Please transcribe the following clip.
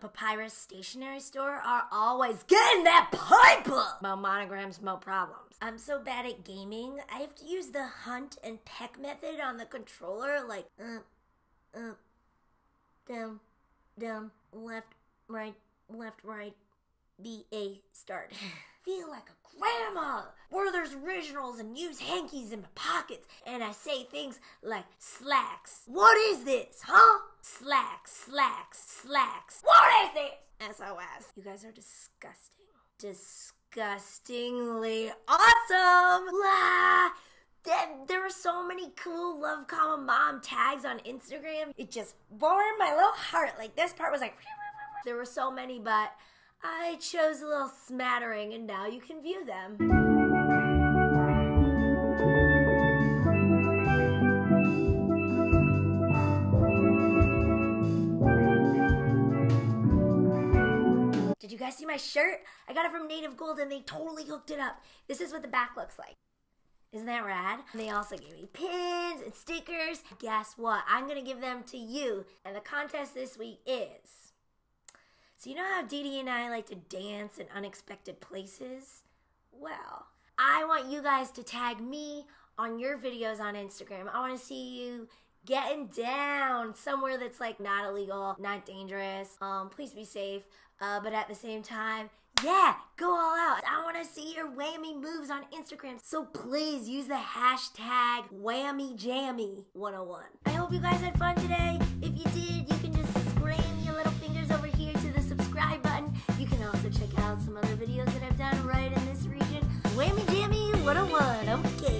Papyrus Stationery Store are always getting that paper! Mo monograms, mo problems. I'm so bad at gaming, I have to use the hunt and peck method on the controller, like up, down, down, left, right, B, A, start. Feel like a grandma, where there's originals and used hankies in my pockets, and I say things like slacks. What is this, huh? Slacks, slacks, slacks. What is this? SOS. You guys are disgusting. Disgustingly awesome. Blah. There are so many cool love, comma, mom tags on Instagram. It just warmed my little heart. Like this part was like, there were so many, but I chose a little smattering, and now you can view them. Did you guys see my shirt? I got it from Native Gold, and they totally hooked it up. This is what the back looks like. Isn't that rad? And they also gave me pins and stickers. Guess what? I'm gonna give them to you, and the contest this week is... So you know how Dee Dee and I like to dance in unexpected places? Well, I want you guys to tag me on your videos on Instagram. I want to see you getting down somewhere that's like not illegal, not dangerous. Please be safe, but at the same time, yeah, go all out. I want to see your whammy moves on Instagram. So please use the hashtag WhammyJammy101. I hope you guys had fun today. If you did, you can just scream your little fingers over here to the subscribe button. You can also check out some other videos that I've done right in this region. Whammy Jammy 101, okay.